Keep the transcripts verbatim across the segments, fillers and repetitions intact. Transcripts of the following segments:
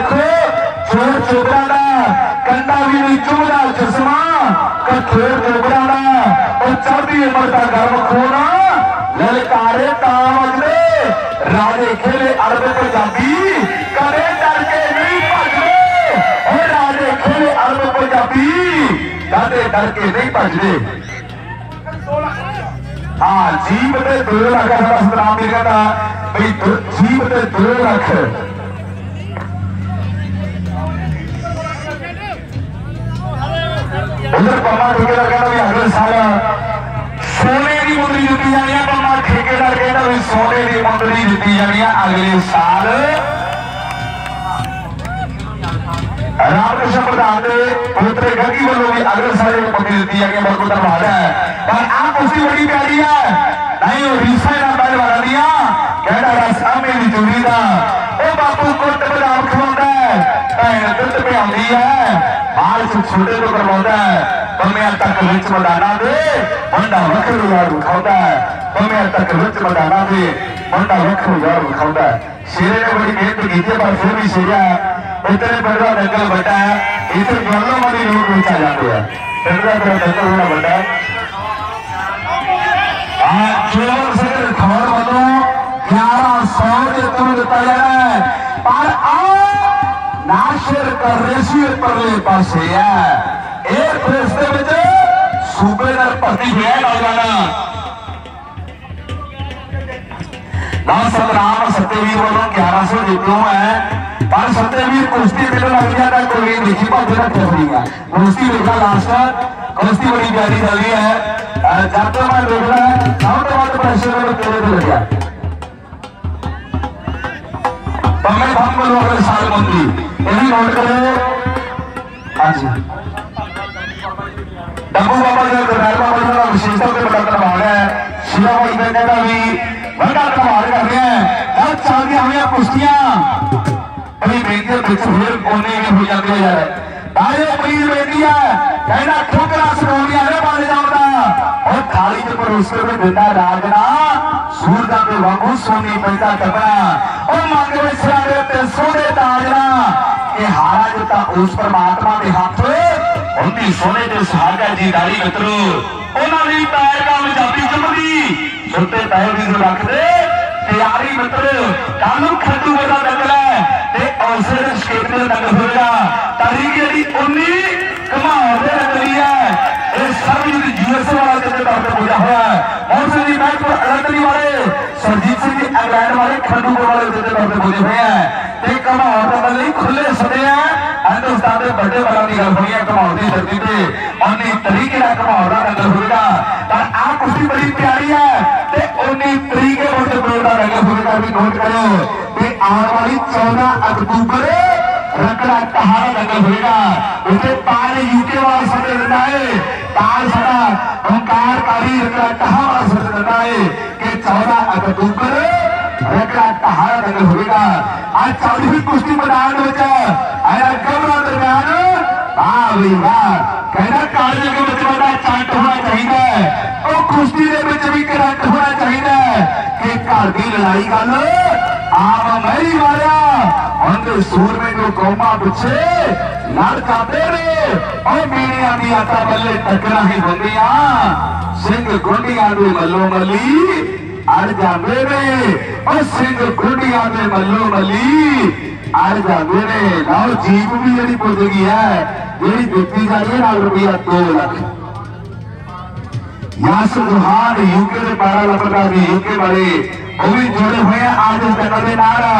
देखो खेल चोपड़ा का कंधा भी नहीं चूड़ा चश्मा का खेल चोपड़ा का और चढ़ी उम्र का गर्म खोना ललकारे काम अगले राजे खेले अरबे पर जाती करे डर के नहीं पजले और राजे खेले अरबे पर जाती करे डर के नहीं पजले। हाँ जीव ते दो लख सलाम लिखा था भाई जीव ते दो लख उधर बाबा ठेकेदार कहना भी अगले साल सोने की मुद्री जुटी जानी है। बाबा ठेकेदार कहना भी सोने की मुद्री जुटी जानी है अगले साल। रामकृष्ण प्रधान ने पुत्र गंगी वालों की अगले साल मुद्री जुटी जानी है बरकत दरबार है पर आप उसी बड़ी प्यारी है नहीं वो रिश्ता ना बाल वाला दिया कहना रास्ता में भी जुड़ी था वो बापू को तब आप खोलता है तैयार तब में आती है बाल सुछुटे को करवाता है तो मैं तक रिच मदाना दे बंदा वक्र यार उठाता है तो मैं तक रिच मदाना दे बंदा वक्र यार उठाता है। शेरे ने बड़ी मेहनत की थी पर फिर भी शेरा इतने बड़ा दंगल बटा है इतने गल्लों में लोग बेचा जाते हैं इतना बड़ा दंगल होना बटा है। केवल सिर्फ खबर बनो ग्यारह सौ के तुम बताया है पर आप नासिर का रेशियो पर ले पास है एक रिश्ते में जो सूबेदार पति है नौगाना नासराम सत्यवीर बनो ग्यारह सौ जितनों है पर सत्यवीर कुश्ती मिलो लग गया था कोई देखी बात जरा ठहरेगा कुश्ती लिखा लास्ट कुश्ती बड़ी प्यारी चल रही है जाते हुए देख रहा है साउंड वाले प्रेशर में तेरे दिल गया तो मैं भाग में लोग अपने साल मंत्री यही नोट करें। आज डब्बू बाबा जी के राज बाबा जी का विशेषता के बता कर भाग है शिवा भाई बेटे का भी बता कर भाग कर रहे हैं हर साल की हमें कुश्तियां अभी बेटियां बेच फिर कोने में हो जाती है तारे अपनी बेटियां कहना ठोकरा सुनोगी अरे बाले जाऊँगा और थाली के परोसने में बेटा राजना सूरदा पे वागू सोनी पैसा कपड़ा और मांगे में सिराने पे सोने ताजना के हारा जता उस पर मातमा के हाथ में उनकी सोने के सहारा जी दारी बतरो उन्होंने पैर का मजाबी जमदी सुनते पैर भी जो रखते तैयारी बतरो कालू खट्टू बता दंगला ते औसर क्षेत्र दंगल होगा तारीख यदि उन्नी कमाओ दे रखलिया सभी यूएसए वाले जब तक आपने पूजा हुआ है, मौसम जी बैंक पर लंदनी वाले, सरजीत सिंह जी इंग्लैंड वाले, खंडूगोर वाले जब तक आपने पूजे हुए हैं, एक कमाओ तो बल्ली खुले सदे हैं, अंदर से बड़े वाला निकल पड़िया कमाओ दी जल्दी पे, उन्हीं तरीके ना कमाओ ना अंदर होगा, पर आप उसकी बड़ी प्यारी है, ते उन्हीं तरीके बोलते बोलता रहेगा होगा भी नोट करो, ते आने वाली चौदह अक्टूबर रखना कहारा दंगल होगा, उसे पाले यूके वाले सदे रहना है, तार सदा ओंकार कारी रखना कहारा सदे रहना है कि चौदह अक्टूबर रखना कहारा दंगल होगा। आज चौदहवीं कुश्ती मैदान में बचा, आया गबरा दरगाह, बावी बार कहना कार्य के बच्चे बड़ा चांट होना चाहिए, और कुश्ती के बच्चे भी कराट होना चाहिए कि कार्य लड़ाई का लो, आप हमारी वाला अंदर सूर में जो कोमा बच्चे लड़का तेरे और मेरी आदि आता बल्ले टकरा ही बंदिया सिंह गुंडी आदि मल्लो मली आजा मेरे और सिंह गुंडी आदि मल्लो मली आजा मेरे लाओ जीव भी जड़ी पोजेगी है जड़ी देखती जाइए लाख रुपया दो लाख यासुर हार यूके से बारह लाख का भी यूके बड़े अभी जोड़े हुए आज इस तरह के नारा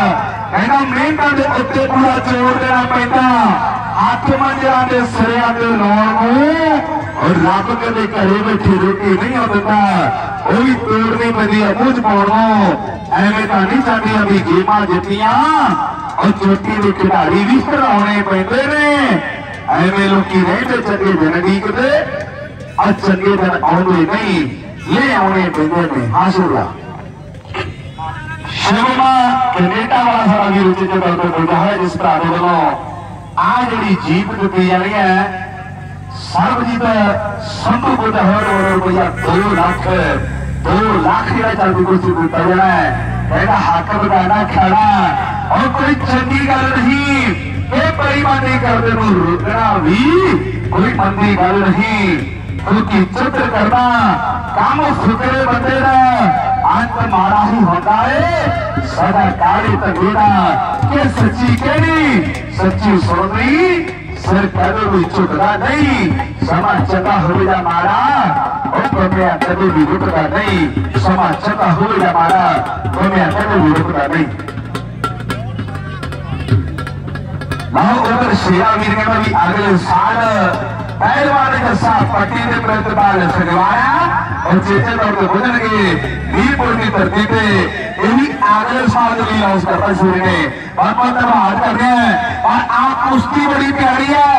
कहना मेन का जो उत्ते पूरा जोड़ देना पड़ता आत्मा जरा दे सरिया दे नॉर्मल और रात के लिए कहीं में ठेरोटी नहीं होता अभी तोड़ने में दिया मुझ बोलो ऐसे तानी चाहिए अभी गेमा जितिया और चोटी में कितारी विस्तर होने पड़ते ने ऐसे लोग की नहीं तो चंगे जननी के दे और चंगे जन आने नहीं ये आने पड़ते ने हाशुरा शिवमा कनेडा वाला सारा भी रुचि के बारे में बोल रहा है जिस पर आधे बनो आज ये जीप जो बिजारी है सर्वजीत संतु बोलता है और बोला दो लाख दो लाख की राज चालू कुर्सी बोलता है ना ऐसा हाथ का बताना खड़ा और कोई चंगी का नहीं ये पर बेईमानी करने को रुकना भी कोई मंदी गल नहीं। खुद की चित्र करना काम सुकरे बंदे ना अंत मारा ही होता है। सदा काली तकलीरा के सच्ची कहनी सच्ची सुन रही सर पहले भी चुकता नहीं। समाज चता हुआ मारा और मैं कभी भी रुकता नहीं। समाज चता हुआ मारा और मैं कभी भी रुकता नहीं। उधर शेरा गिरने में भी अगले साल पहलवान के साथ पट्टी ने प्रतिपाल सजवाया और चेचे तौर पर गुजर गए। वीर बोटी तरतीब यही अगले साल के लिए लॉन्च करता सूर्य ने और पंद्रह हाथ कर रहे हैं। और आप कुश्ती बड़ी प्यारी है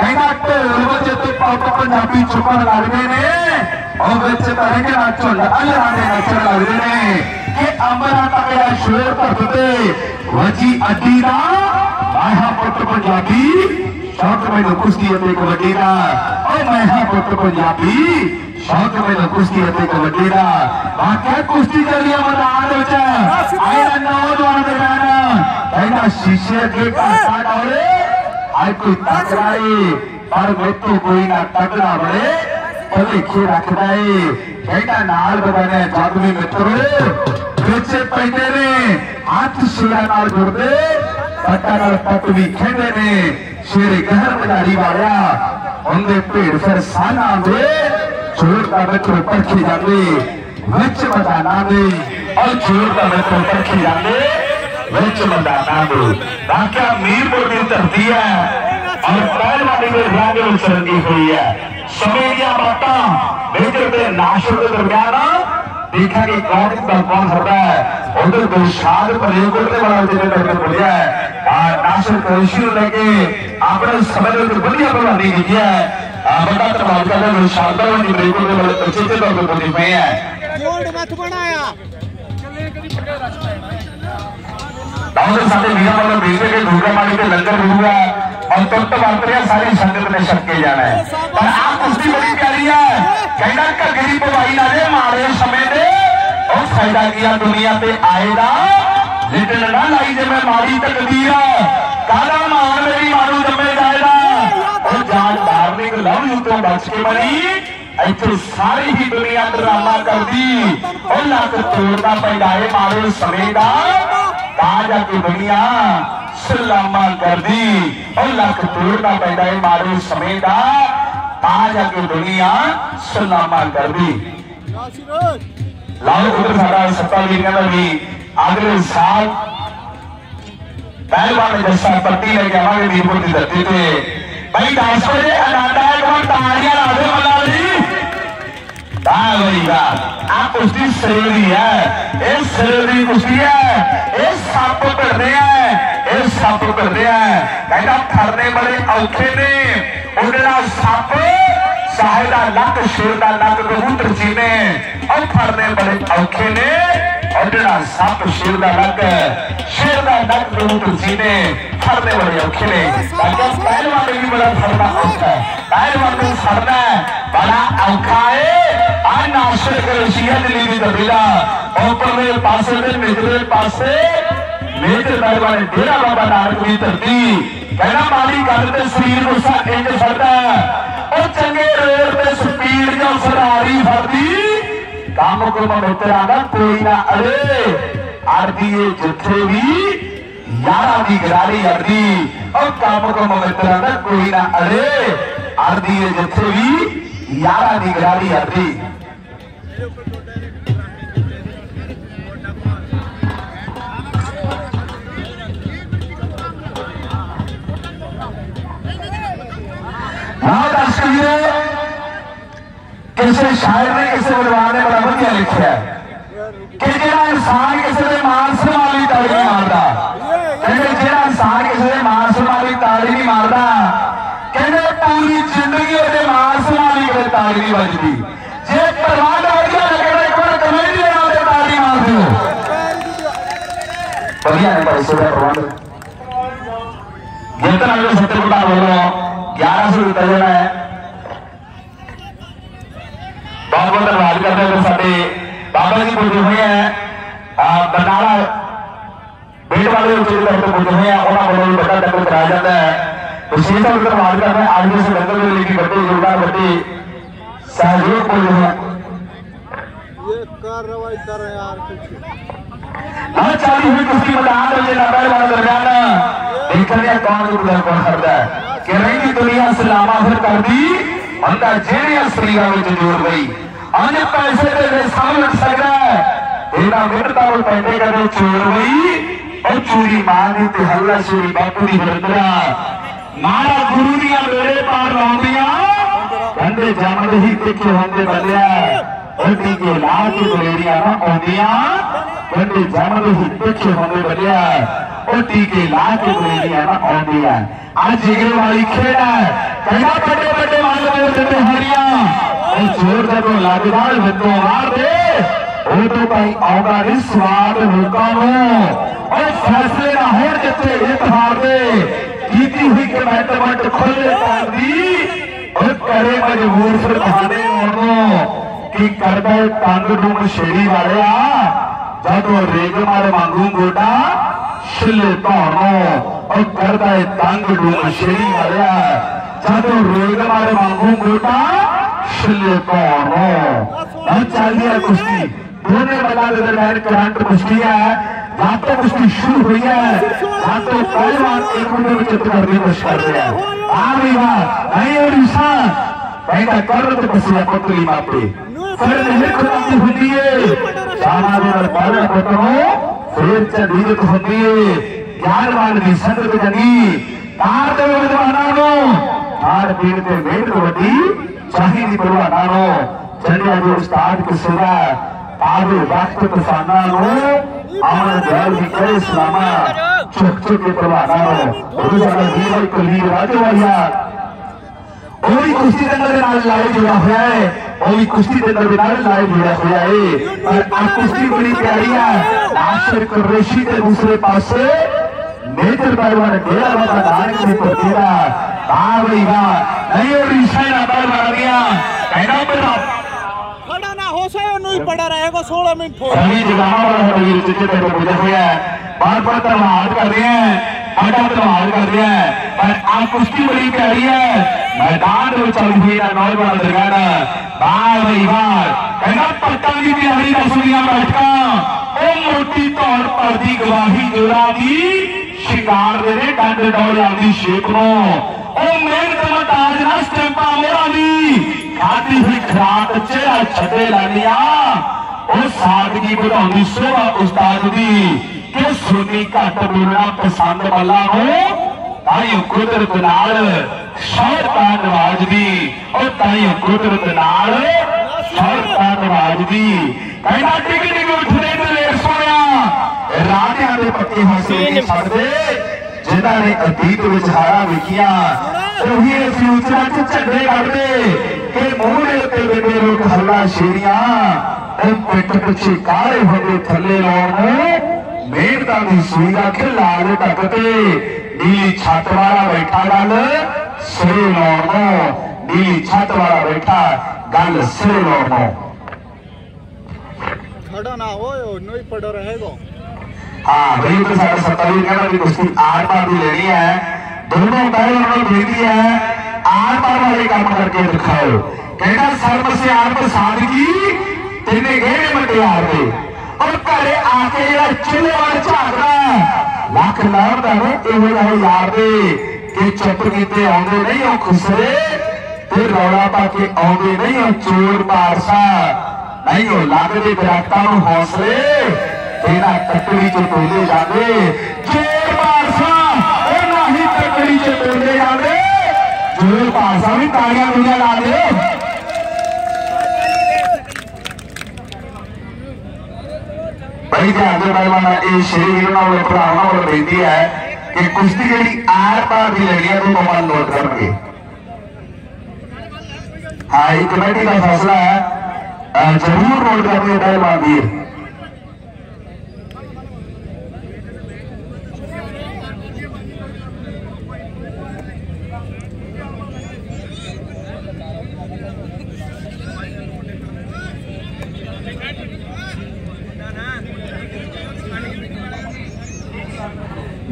कहीं ना कहीं चेतु पाप पंजाबी छुपा लगने ने और बच्चे तरह के नाचो अल आने नाचो लगने ने कि अमरा का मेरा शोर करते वजी अदीरा आया पुत्र पंजाबी शौक में कुश्ती अति को वटीरा। और मैं हा पुत्र पंजाबी शौक में कुश्ती अति को वटीरा। वाक्य कुश्ती चलिए मैदान विच आया नौजवान देना कहना शीशे के कासा डोले आज कोई टकराए पर मेतों कोई ना टकरा बड़े भले खे रखदा है कहना नाल बने जादवी मित्रों विचे पैने ने हाथ सिरा नाल जुड़दे पट भी खेडे ने शेरे गहर मदारी वाला उनके पेड़ फिर साना दे छोड़ का मित्र परखी जाते विच मदाना दे और छोड़ का मित्र परखी जाते विच मदाना दे। बाकी मीरपुर की धरती है और पहलवानी के राजे उतरती हुई है। समेरिया माता बेटे के नाशों के दरमियान देखा कि कौन कौन होता है। उधर विशाल प्रयोग करने वाला जिन्हें करके बोलिया है और नासिर कृषि लेके आपने समय में बढ़िया बना दी किया है। बता तो बात कर रहे विशाल पर उन प्रयोग करने वाले बच्चे के लोग बोली हुए हैं। जोड़ मत बनाया चले कभी पकड़ रास्ता है दाऊद साथे भीड़ा वाले भेजे के ढूंढा मारी के लंगर हुआ और तब तो बात करिए सारी संगत ने सबके जाना है। पर आप उसकी बड़ी प्यारी है कहना का गरीब भाई ना दे मारे समय दे और फायदा किया दुनिया पे आएगा लेकिन ना लाई जब मैं मारी तकदीरा काला मार मेरी मारू जब मैं जाएगा और जान मारने को लव यू तो बच के मरी ऐसे सारी ही दुनिया ड्रामा कर दी और लाख तोड़ना पैदाए मारे समेगा ताजा की दुनिया सलामा कर दी और लाख तोड़ना पैदाए मारे समेगा ताजा की दुनिया सलामा कर दी। लाल उधर सारा सत्ता गिरने में भी अगले साल पहलवान जैसा पट्टी लेके हमारे वीरपुर की धरती पे भाई डांस पर अनादा एक बार तालियां लादे मल्ला जी वाह भाई वाह। आप कुश्ती शरीरी है ये शरीरी कुश्ती है ये सांप करते हैं ये सांप करते हैं कहना फरने बड़े औखे ने उनका सांप साहेदा लक शेरदा लक कबूतर जी ने और फरने बड़े औखे ने उड़ना सांप शेरदा लक शेरदा लक कबूतर जी ने फरने बड़े औखे ने। बाकी पहलवान भी बड़ा फरना औखा है पहलवान को फरना बड़ा औखा है। आज नासिर करेशिया दिल्ली में बिला ऊपर में पासे में मिडल पासे मेजर पहलवान डेरा बाबा नानक की धरती कहना माली करते शरीर को सा इंज फरता और चंगे रोड पे स्पीड जो फरारी फरदी काम को मित्रा ना कोई ना अरे आरती जिथे भी यारा दी गरारी अरदी और काम को मित्रा ना कोई ना अरे आरती जिथे भी यारा दी गरारी अरदी। किसी शायर ने किसी विद्वान ने बड़ा बढ़िया लिखा है कि जो इंसान किसी के मार से वाली ताली नहीं मारता कहते जो इंसान किसी के मार से वाली ताली नहीं मारता कहते पूरी जिंदगी उसके मार से वाली कभी ताली नहीं बजती। जो परवाह बढ़िया लगे एक बार कमेटी के नाम पे ताली मार दो बढ़िया है भाई सुबह परवाह जितना लोग सत्तर बता बोल रहे हो ग्यारह सौ रुपये देना है। बहुत बहुत धन्यवाद करते हैं साडे बाबा जी बोलते हुए हैं बनाला बेट वाले बोलते हुए हैं उन्होंने बड़ा टक्कर कराया जाता है। विशेष तौर पर बात कर रहे हैं आर्मी से लड़कों के लिए बटे युवा बटे सहयोग को जो है ये कार्रवाई कर रहे हैं यार कुछ हर चालीस में कुश्ती में आठ बजे लड़ाई वाला दरमियान देखकर ये कौन गुरुदर कौन करता है कि रही दुनिया से लामा फिर कर दी अंदर जेरिया स्त्रीगा में जो जोड़ गई अन्य पैसे दे रहे सामने सगा तेरा मिर्दा और पैसे कर रहे चोर गई और चोरी मारने ते हल्ला चोरी बापू दी बरतरा मारा गुरु दिया मेरे पार लौटिया बंदे जामल ही ते के होंगे बलिया बंदी के लाल की बलिया ना ओनिया बंदे जामल ही ते के होंगे बलिया और टी के लाल की बलिया ना ओनिया आज जिगरे वाली खेड़ा कहाँ पटे पटे मारे मारे पटे हरिया और जोर जरूर लाडवाल बंदों मार दे वो तो कहीं आऊँगा रिश्वार भूकानों और फैसले ना होर जैसे इत्हार दे जीती हुई के मैटरमेंट खुले तार दी और करे मजबूर से बहाने वालों कि करता है तांगडूंग शेरी वाले आ जादू रेगल मारे मांगूं गोटा शिल्ले तानों और करता है तांगडूंग शेरी वाले आ जादू रेगल मारे मांगूं गोटा शिल्ले तानों अब चल दिया कुश्ती दोनों बना लेते हैं करांट कुश्ती है यहाँ तो कुश्ती शुरू हुई है यहाँ तो कई बार एक मिनट में चित्रकार भी कुछ कर रहे हैं आमिर नहीं और इंसान पहला कर्म तो पसीना पतली मापे फिर नहीं कुछ होती है सामान्य और बाला पतनों फिर चंदीज तो होती है ज्ञान वाले विषय तो जनी तार तो बंद बनानो तार बीर तो बीर तो बंदी चाहिए नहीं बंद बनानो चलिए जो स्टार्ट के सुबह आधे वक्त तो साना हो आमने जाल भी करे सामा चुक चुक के प्रवाह हो उधर जाकर जीवन को ली राजू भैया और ये कुश्ती तंत्र बिना लाइव जुड़ा हुआ है और ये कुश्ती तंत्र बिना लाइव जुड़ा हुआ है और आप कुश्ती बड़ी प्यारी है नासिर को रेशी के दूसरे पास से नेत्र परिवार डेरा बता दान की प्रतिभा ताबड़ी का नहीं और रिश्ते ना परिवार दिया कहना पड़ा पड़ा रहेगा सोलह मिनट बार-बार तमाम कर रहे हैं बार-बार तमाम कर रहे हैं पर आप कुश्ती बड़ी प्यारी है मैदान में चल रही है नौ बार दरगाना बार बार कहना पत्ता भी प्यारी का सुनिया बैठा ओ मोटी तौर पर दी गवाही जोड़ा दी शिकार दे रहे डांडे डोल आदि शेखों ओ मेरे तमत आज ना स्टेपा मेरा दी आती ही खराब चेहरा छटे लानिया और सादगी बुलाऊंगी सुबह उस्ताद दी कि सुनी का तबीयत पसंद वाला हो ताई कुदरत नाल शहर का नवाज दी और ताई कुदरत नाल शहर का नवाज दी कहना टिक टिक उठने में लेट सोया रात आने पक्की हंसी के पर्दे जिन्दा ने अतीत विचारा विकिया वही फ्यूचर के चढ़े करते के मूले ते बेरो थल्ला शेरिया और पेट पीछे काले होते थल्ले लोग मेर का भी सुईगा के लाल टकते नीली छात वाला बैठा गल सिरे लोग नीली छात वाला बैठा गल सिरे लोग खड़ा ना हो नहीं पड़ा रहेगा हाँ वही तो साढ़े सत्ताईस का भी कुश्ती आठ बार भी लेनी है दोनों बार उन्होंने भेजी है आर बार वाले काम करके दिखाओ कहना सर्व से आर पर सादगी तेने घेरे में तैयार है और करे आके जरा चिल्ले और चाहता लाख लाभ दाने ये वाला है यार दे कि चप्पल कीते आंगे नहीं और खुशरे ते रोड़ा पाके आंगे नहीं और चोर पारसा नहीं हो लाख दे बिराकता हूँ हौसले तेरा तकड़ी जो बोले जाने चोर पारसा और ना ही तकड़ी जो बोले जाने जोर पासा में तालियां बजा ला दे भाई जी आगे बढ़वाना ये शेरी गिरना वो प्राणा वो बेदी है कि कुश्ती के लिए आर पार भी लगी है तो मोबाइल लोड करके हाँ ये कमेटी का फैसला है जरूर लोड करने दे मामीर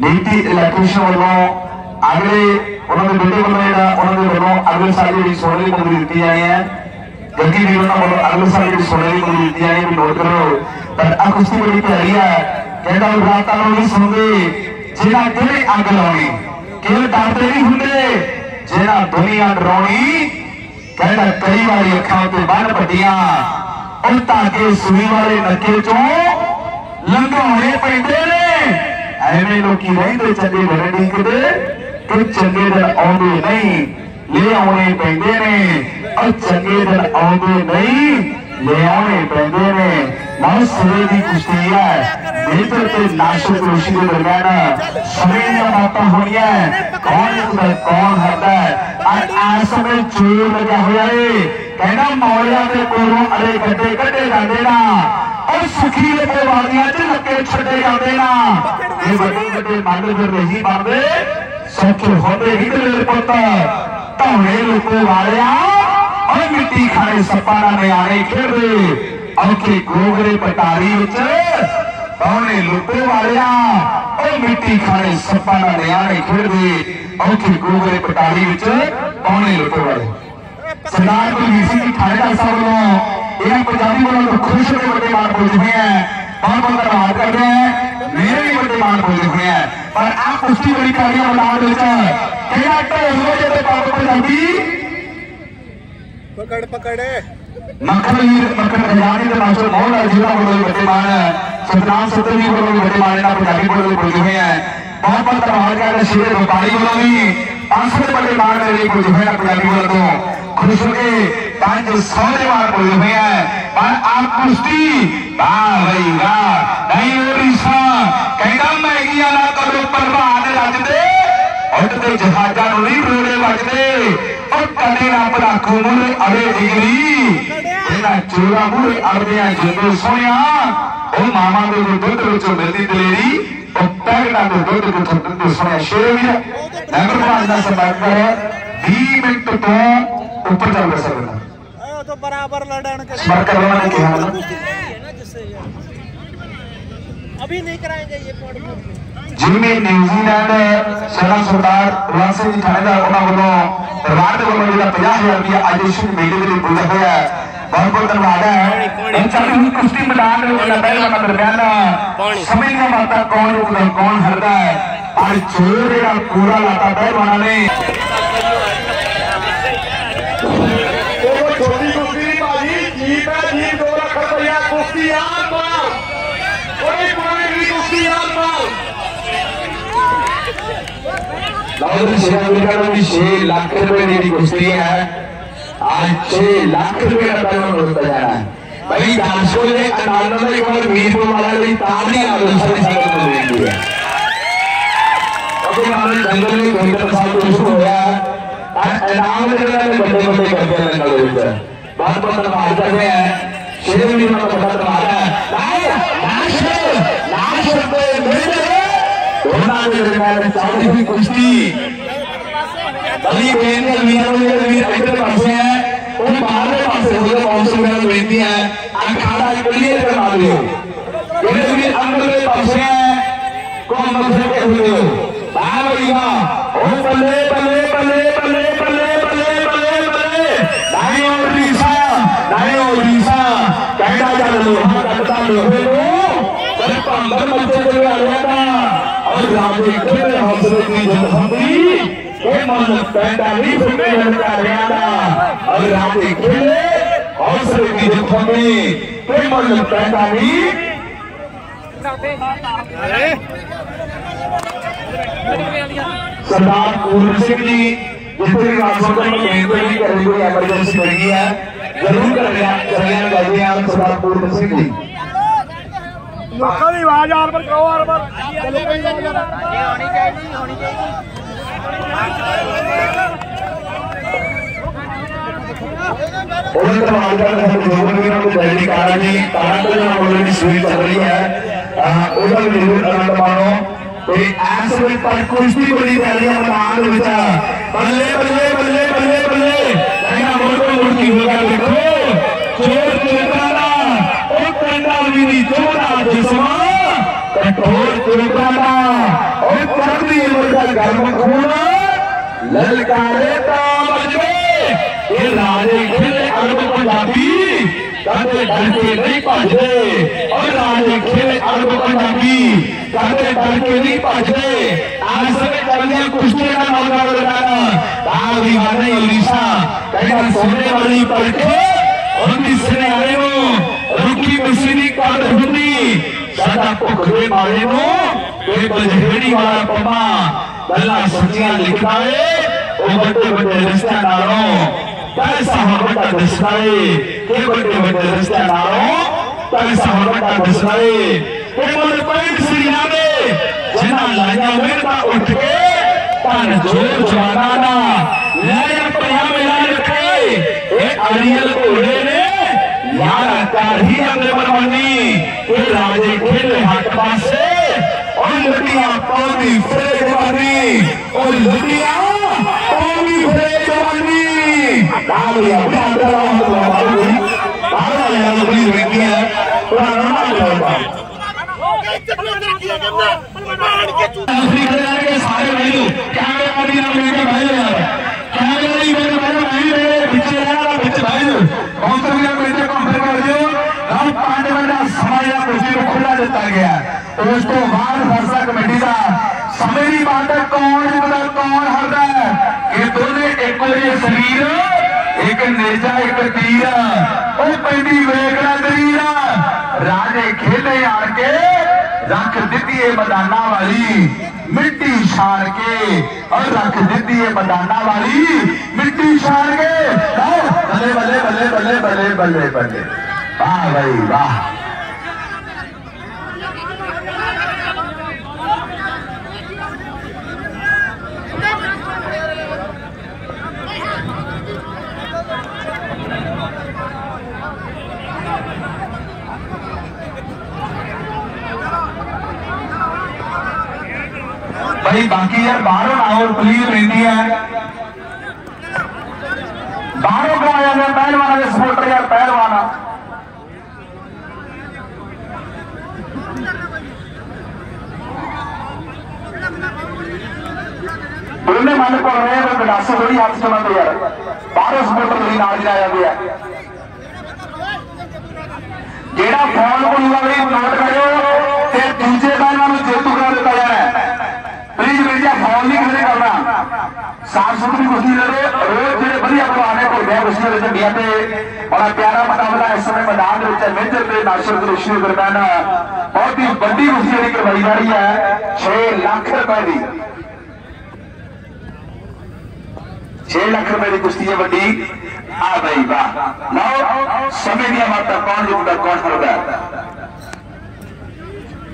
नीति इलेक्ट्रिशियन वालों अगले उन्होंने बेटे को लेना उन्होंने बोलो अगले साल ये सोने की मुंडी दी आई है जबकि भी उन्होंने बोलो अगले साल ये सोने की मुंडी दी आई है भी नोट करो पर अब उसकी बड़ी तैयारी है कहता हूँ रात का लोगी सुनते जिला दिले आग लाओगी केवल डांटे नहीं होंगे जिला दुनिया रोनी कहता कई बारी अखाओं के बाल पटिया उल्टा के सुनी वाले नक्के चो लंगा होने पैदे ने ऐसे लोग की नहीं तो चंदे भरने के दे तो चंदे दर आऊंगे नहीं ले आऊंगे पैदे ने और चंदे दर आऊंगे नहीं ले आऊंगे पैदे ने मां सुबह दी कुश्तियाँ नेत्र के नाशों को रोशी के दरगाना शरीर में माता होनी है कौन इसमें कौन हटा है आज आज में चूर लगा हुआ है कहना मौला के कोरों अरे कटे कटे जा देना और सुखी लेके वादियाँ जिसके छटे जा देना ये बड़ी बड़ी मांगे कर रही मांगे सोचो होते ही तो ले पड़ता तो है लोगों वाले और मिट्टी खाए सपारा में आए खेल रहे अबके गोगरे पटारी बच्चे बावने लुटे वालिया और मिट्टी खाने सपाना नयाने खेड़ दे और फिर गोगरे पटारी बच्चे बावने लुटे वाले सरदार को किसी की खाने का सामना एक पंजाबी वालों को खुश होने वाले बात बोलते हुए हैं बार बार बात कर रहे हैं मेरे भी वाले बात बोलते हुए हैं पर आप उसकी बड़ी कार्य बना रहे हैं क्या तो उसमें जैसे बात पंजाबी पकड़ पकड़े मक्खन मक्खन हरियाणा के नाम से बहुत अजीब बोलों के बच्चे मारे सतनाम सतनी बोलों के बच्चे मारे ना पंजाबी बोलों के बोलते हुए हैं बहुत बहुत तबाह कर रहे शेर भोपाली बोलोंगी पांच सौ बच्चे मारे नहीं बोलते हुए ना पंजाबी बोलों को खुश होके पांच सौ बच्चे मारे बोलते हुए हैं पर आप कुश्ती बाबरीगा नहीं ओरिशा कहना महंगी आला करो परवा आने लगते और तो जहाजा नहीं रोने लगते और कने रापला कुमुरे अरे दिगरी तेरा चूरा मुरे अरे या जंगल सोया ओ मामा दे को दूध रोचो मिलती दिलेरी और तेरा दे दूध को छोटने सोया शेविया नगर का अंदाज़ बात करे दी मिनट तो ऊपर चल रहा है तो बराबर लड़ान के स्मार्ट करवाना क्या है अभी नहीं कराएंगे ये पॉडकास्ट जिनमें न्यूजीलैंड सरदार सरदार वांसिंग थानेदार उन्हें बोलो रात को मेरे लिए पचास हजार रुपया आदेश मेरे लिए बोला गया बहुत बहुत धन्यवाद है इन चारों की कुश्ती में डाल रहे हैं पहले वाला दरमियाना समय का माता कौन उधर कौन हरदा है और चोरे का पूरा लाता बैल बनाने छोटी कुश्ती बाजी जीप है जीप दो रखा पड़िया कुश्ती यार मार कोई पुरानी कुश्ती यार मार लाउडर शेयर अमेरिका में भी छह लाख रुपए देने की कुश्ती है आज छह लाख रुपए का पैसा होता जा रहा है भाई दासों ने अनानों ने कमर मीर को मारा लेकिन ताली आप दूसरे साल को देंगे अभी हमारे जंगल में घंटा साल को शुरू होया आज अनान के लिए बड़े बड़े करके लगा हुआ है बात बात में आता है शेयर अमेरिका में बात आता है नासिर नासिर पहलवान की कुश्ती अली बेन अलमीरा अलमीरा इधर पास है और बाहर के पास होगा पांच सौ मेरा बेनती है अखाड़ा क्लियर करा दो ये भी अंदर के पास है कौन मत के हुए बाहर आएगा ओ बल्ले बल्ले बल्ले बल्ले बल्ले बल्ले बल्ले बल्ले दाएं और रीसा दाएं और रीसा कहता जा लोहा कटता लोहे को पर पंबर मचे के आया था राजे कुल हसरत की जलहबी के मन पैंतालीस में लड़का रियादा और राजे कुल हसरत की जलहबी के मन पैंतालीस सरदार पूर्ण सिंह जी जिसके राजस्व का केंद्र भी करने को एमरजेंसी करेगी है जरूर करेगा करेगा करेंगे आप सरदार पूर्ण सिंह जी लोका भी आवाज आर पर कहो आर पर चलो कोई नहीं होनी चाहिए होनी चाहिए और तो माल का लोगों के नाम पहली कारण ही कारण तो ना बोलने की सुई चल रही है उधर जरूर आनंद मानो कोई ऐसे कोई पर कुश्ती बड़ी पहली हम आनंद बचा बल्ले बल्ले बल्ले बल्ले बल्ले ना बोलो मुर्गी होगा देखो चोर चोरा और कंडा भी चोरा और कर दिए मुर्गा गर्म खून ललकारे ये लाले खिले अरब पंजाबी कहते डर के नहीं भाजदे। और लाले खिले अरब पंजाबी कहते डर के नहीं भाजदे। आज समय चलिए कुश्ती का नौजवान लगाना आज दीवाने उड़ीसा कहना सोने वाली पलके और किसने आए हो रुकी मशीनी काट हुंदी सदा पुखरे मारे नो ये बजहरी वाला पमा बल्ला सचिया लिखा है और बड़े बड़े रिश्ते नारों पैसा हमारा दिसनाए के बड़े बड़े रिश्ते नारों पैसा हमारा दिसनाए के बड़े पैंट सिरिया में जिन्हा लाया मेरा उठ के तान जोर जमाना ना लाया प्रिया मेरा रखे ये अरियल कोड़े ने यार तारी हमने बनवानी के राजे खेले हाथ पासे और लड़िया पानी फेर जमानी और लड़िया पानी फेर जमानी तालिया तालिया तालिया तालिया लगी रहती है पुराना लगा नौकरी करने के सारे भाइयों क्या करेंगे ना मेरे भाई यार क्या करेंगे मेरे भाई भाई मेरे बच्चे हैं ना बच्चे भाई और तो मेरे बच्चे कंप्लेन कर दियो रात पाँच बजे समय या बजे खुला जता गया तो उसको बार फरसा कमेटी का समय की बात है कौन बता कौन हरदा ये दोनों एको ये शरीर एक नेजा एक तीरा और पैदी वेगड़ा दरीरा राजे खेले यार के रख देती है बदाना वाली मिट्टी छाड़ के और रख देती है बदाना वाली मिट्टी छाड़ के भले भले भले भले भले भले भले वाह भाई वाह भाई बाकी यार बारह आवर प्लीज रहती है बारह को आया है पहलवाना के सपोर्टर यार पहलवाना बोलने माने को रहे हैं तो डांस थोड़ी हाथ से मत यार बारह सपोर्टर थोड़ी नाच जाया गया जेड़ा फोन को लगा रही नोट करो ते दूसरे पहलवान जेतु कर देता है प्लीज बेटिया फोन नहीं खड़े करना साफ सुथरी कुश्ती लड़े रोज जेडे बढ़िया पहलवान को मैं कुश्ती लड़े बिया पे बड़ा प्यारा मुकाबला इस समय मैदान में मेजर प्ले नासिर कुरेशी दरमियान बहुत ही बड़ी कुश्ती की करवाई जा रही है छह लाख रुपए की छह लाख रुपए की कुश्ती है बड़ी आ भाई वाह लो समय दिया माता कौन जुड़ता कौन हरदा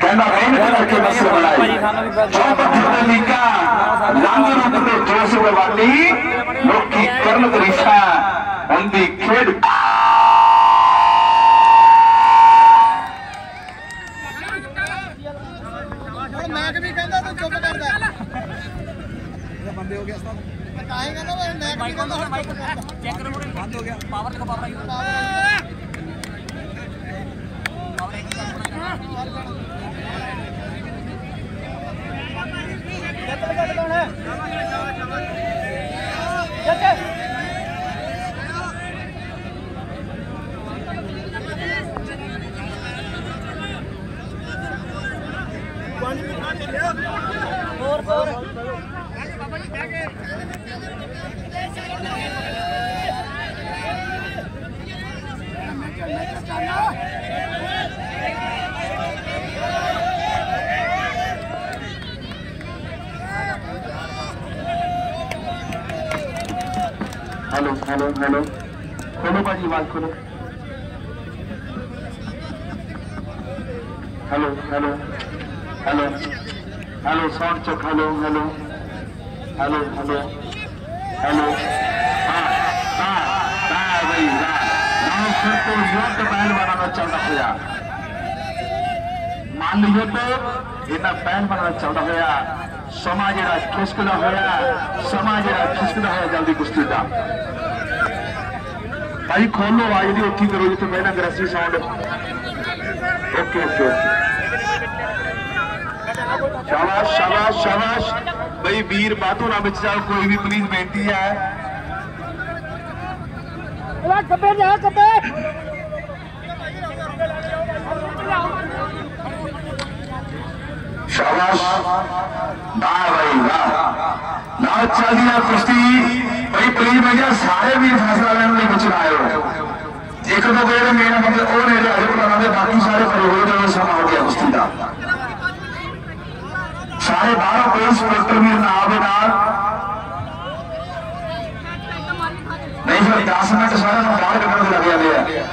कहना मेहनत करके मसल बनाई चौपट तरीका लांग रूप में जोश में वाली लोग की कर्म तरीका उनकी खेल मैं भी कहता तो चुप करता बंदे हो गया बताएगा ना मैं भी कहता चेक करो बंद हो गया पावर देखो पावर हेलो हेलो हेलो खोलो भाजी आवाज खोलो hello hello hello hello sound check hello hello hello hello hello हाँ हाँ हाँ भाई हाँ नाम से तो योग बैल बनाना चलता होया मान लियो तो इतना बैल बनाना चलता होया समाज रा खिसकदा होया समाज रा खिसकदा होया जल्दी कुश्ती दा भाई खोलो आवाज दी ओकी करो जी तो मेरा ग्रेसी साउंड ओके ओके ओके शाबाश शाबाश शाबाश भाई वीर बातों ना बच जाओ, कोई भी प्लीज बेनती है। शाबाश ना भाई ना ना चल दिया कुश्ती भाई प्लीज भैया सारे वीर फैसला लेने नहीं बचना आए हो एक तो मेरा मेरा मतलब और है अरे दे बाकी सारे परिवार में समा हो गया कुश्ती का सारे बारह कोर्स डॉक्टर वीर नावेदार नहीं सर दस मिनट सारा बाहर करने लग गया।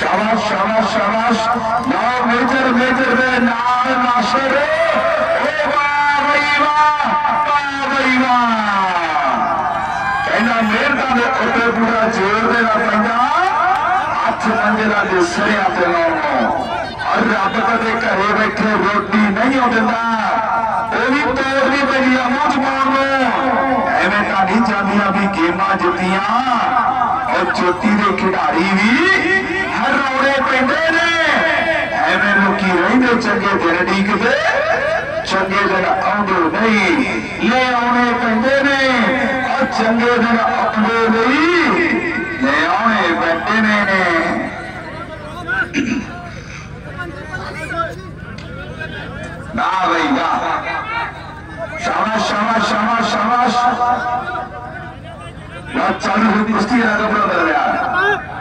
शाबाश शाबाश शाबाश ना मेजर मेजर रे ना नासिर ओ वाह भाई वाह वाह भाई वाह कहना मेहरता दे उत्तर पूरा जोर देना पंजा हाथ पंजरा दे सरिया ते लाओ और रब दे घरे बैठे रोटी नहीं होंदा ओ भी तोड़ भी भैया मुझ मानो एवें तानी चांदियां भी गेमां जितियां और ज्योति दे खिडारी भी हर रौड़े पेंदे ने एवें लोकी रहिंदे चंगे दिन डीकदे चंगे दिन आउंदे नहीं ले आउणे पेंदे ने चंगे दिन अपने नहीं ले आने बैठे ने ना भाई ना शाबाश शाबाश शाबाश शाबाश ना चालू हुई कुश्ती रहा